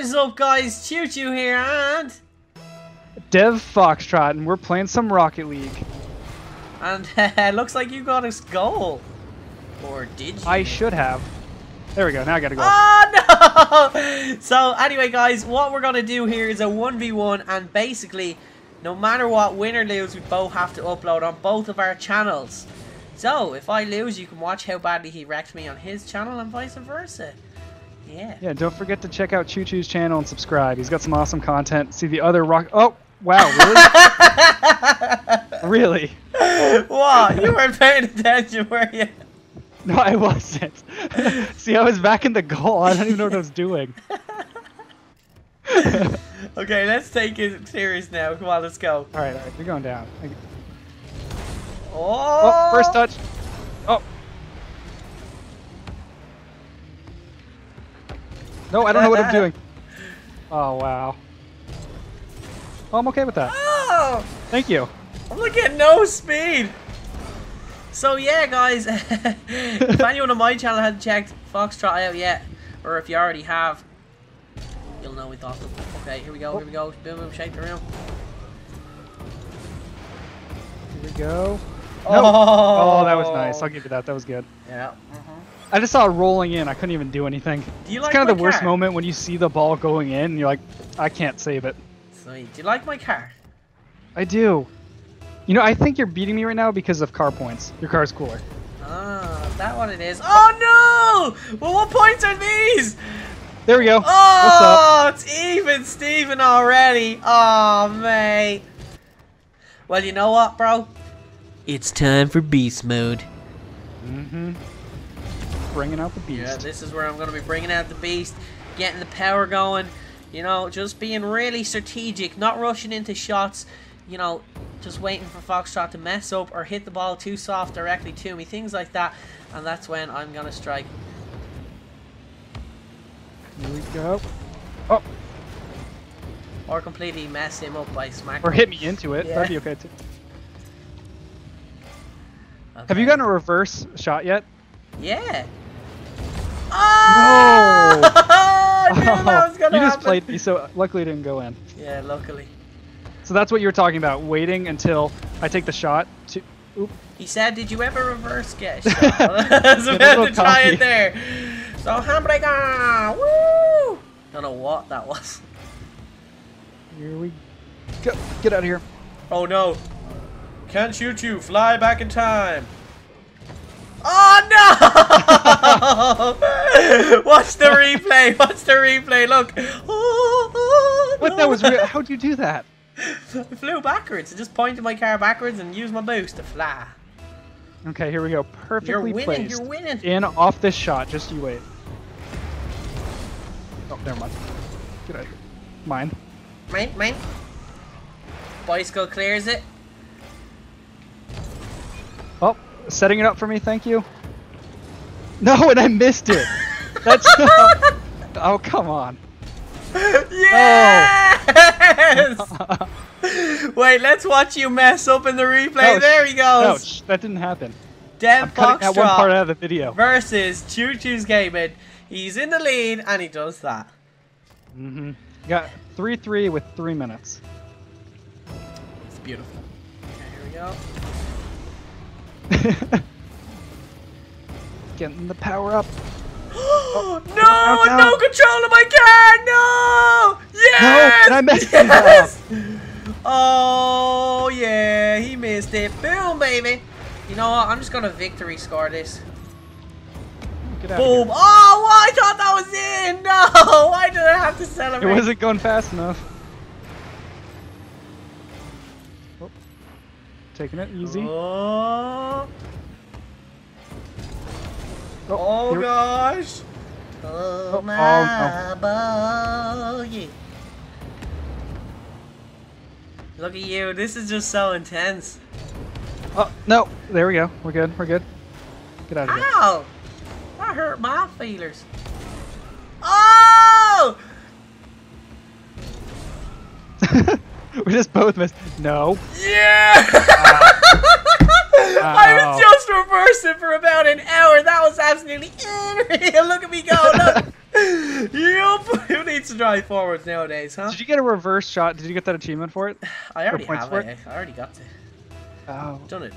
What is up, guys? Choo Choo here and DevFoxTrot, and we're playing some Rocket League. And looks like you got a goal, or did you? I should have. There we go. Now I gotta go. Oh no! So anyway, guys, what we're gonna do here is a 1v1, and basically, no matter what, win or lose, we both have to upload on both of our channels. So if I lose, you can watch how badly he wrecked me on his channel, and vice versa. Yeah, don't forget to check out Choo Choo's channel and subscribe. He's got some awesome content. See the other rock. Oh, wow, really? Really? Wow, you weren't paying attention, were you? No, I wasn't. See, I was back in the goal. I don't even know what I was doing. Okay, let's take it serious now. Come on, let's go. All right, we're going down. Oh, first touch. Oh. No, I don't know what I'm doing. Oh, wow. Oh, I'm okay with that. Oh! Thank you. I'm looking at no speed. So, yeah, guys. If anyone on my channel hasn't checked Foxtrot out yet, or if you already have, you'll know we thought them. Okay, here we go, here we go. Boom, boom, shake the room. Here we go. Oh! No. Oh, that was nice. I'll give you that. That was good. Yeah. I just saw it rolling in. I couldn't even do anything. It's kind of the worst moment when you see the ball going in and you're like, I can't save it. Sweet. Do you like my car? I do. You know, I think you're beating me right now because of car points. Your car's cooler. Oh, that one it is. Oh, no! Well, what points are these? There we go. Oh, it's even Steven already. Oh, mate. Well, you know what, bro? It's time for beast mode. Mm-hmm. Bringing out the beast. Yeah, this is where I'm going to be bringing out the beast, getting the power going, you know, just being really strategic, not rushing into shots, you know, just waiting for Foxtrot to mess up or hit the ball too soft directly to me, things like that, and that's when I'm going to strike. Here we go. Oh. Or completely mess him up by smacking. Or hit me into it. Yeah. That'd be okay too. Okay. Have you gotten a reverse shot yet? Yeah. Oh! No! I knew that was gonna happen. You just played me, so luckily it didn't go in. Yeah, luckily. So that's what you were talking about, waiting until I take the shot to... Oop. He said, did you ever reverse get a shot? I was about to try it there. So, hamburger! Woo! Don't know what that was. Here we go. Get out of here. Oh, no. Can't shoot you. Fly back in time. Oh no! Watch the replay. Watch the replay. Look. What? That was real. How'd you do that? I flew backwards. I just pointed my car backwards and used my boost to fly. Okay, here we go. Perfectly placed. You're winning. In off this shot. Just you wait. Oh, never mind. Get out of here. Mine. Mine. Bicycle clears it. Oh. Setting it up for me, thank you. No, and I missed it. That's not... Oh, come on. Yes! Oh. Wait, let's watch you mess up in the replay. Oh, there he goes. Ouch, that didn't happen. Dev Foxtrot one part out of the video. Versus Choo Choo's Gaming. He's in the lead, and he does that. Mm-hmm. Got 3-3 with 3 minutes. It's beautiful. Okay, here we go. Getting the power up. Oh, no, no control of my car. No. Yes. No, I messed it up. Oh yeah, he missed it. Boom, baby. You know what? I'm just gonna victory score this. Get out Boom. Of here. Oh, well, I thought that was in. No, why did I have to celebrate? It wasn't going fast enough. Taking it easy. Oh gosh! Oh my bogey! Look at you, this is just so intense. Oh, no! There we go, we're good, we're good. Get out of here. Ow! That hurt my feelers. Oh! We just both missed. No. Yeah! I was just reversing for about an hour. That was absolutely unreal. Look at me go. Look. Yup. Who needs to drive forwards nowadays, huh? Did you get a reverse shot? Did you get that achievement for it? I already have it. I already got it. Oh. Done it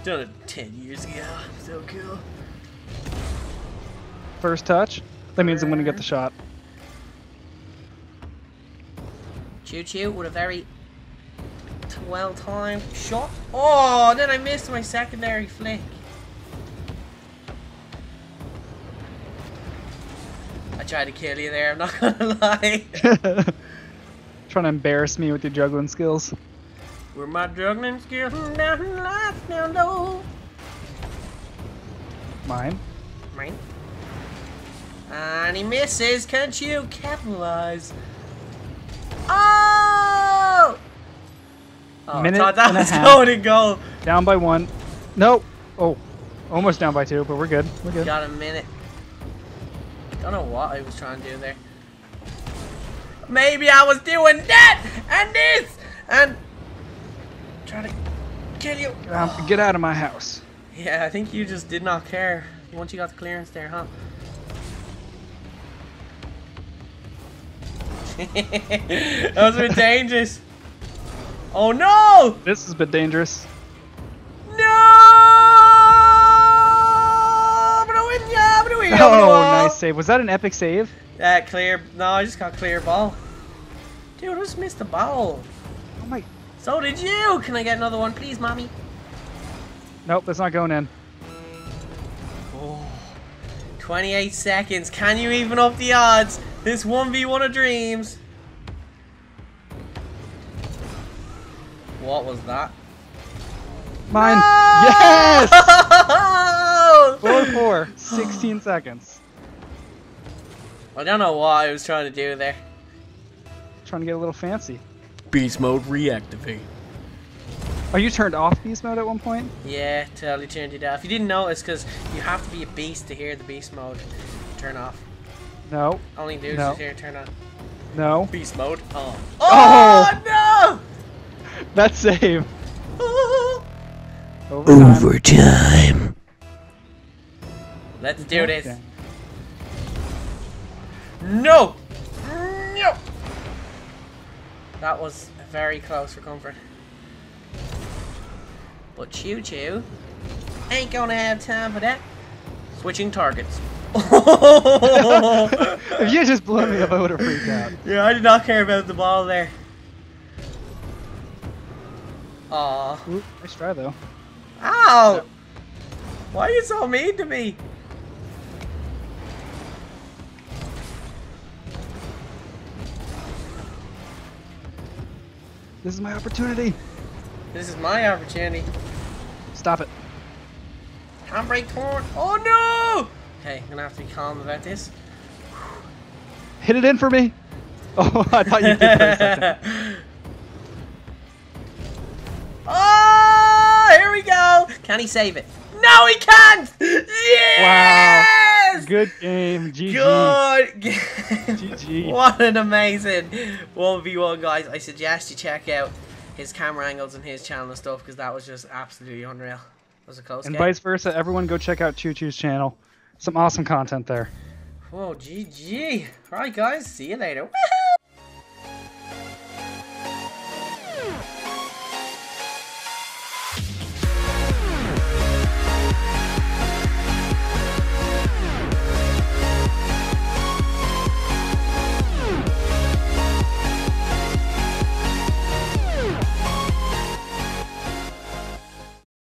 10 years ago. So cool. First touch. That means I'm gonna get the shot. Choo choo with a very well-timed shot. Oh, then I missed my secondary flick. I tried to kill you there, I'm not gonna lie. Trying to embarrass me with your juggling skills. With my juggling skills, nothing lasts now, no. Mine. Mine. And he misses. Can't you capitalize? Oh! Oh, minute I thought that was going to go. Down by one. Nope. Oh, almost down by two, but we're good. We're good. Got a minute. Don't know what I was trying to do there. Maybe I was doing that and this and trying to kill you. Get out of my house. Yeah, I think you just did not care once you got the clearance there, huh? That was a bit dangerous. Oh no! This has been dangerous. No! Oh, nice save. Was that an epic save? That clear. No, I just got clear ball. Dude, I just missed the ball. Oh my. So did you. Can I get another one, please, mommy? Nope, that's not going in. Oh. 28 seconds. Can you even up the odds? This 1v1 of dreams. What was that? Mine. No! Yes! 4-4. 16 seconds. I don't know what I was trying to do there. Trying to get a little fancy. Beast mode reactivate. Oh, you turned off beast mode at one point? Yeah, totally turned it off. You didn't notice because you have to be a beast to hear the beast mode turn off. No. Only dudes is here. Turn on. No. Beast mode. Oh. Oh, oh no! That save. Oh. Overtime. Let's do this. No. No. That was very close for comfort. But Choo Choo ain't gonna have time for that. Switching targets. If you just blew me up, I would have freaked out. Yeah, I did not care about the ball there. Aw. Nice try, though. Ow! No. Why are you so mean to me? This is my opportunity. This is my opportunity. Stop it. Handbrake torn. Oh, no! Okay, I'm gonna have to be calm about this. Hit it in for me! Oh, I thought you did for a second. Oh, here we go! Can he save it? No, he can't! Yes! Wow. Good game, GG. Good game. GG. What an amazing 1v1, guys. I suggest you check out his camera angles and his channel and stuff, because that was just absolutely unreal. It was a close game. And vice versa, everyone go check out Choo Choo's channel. Some awesome content there. Whoa, GG. Alright, guys. See you later.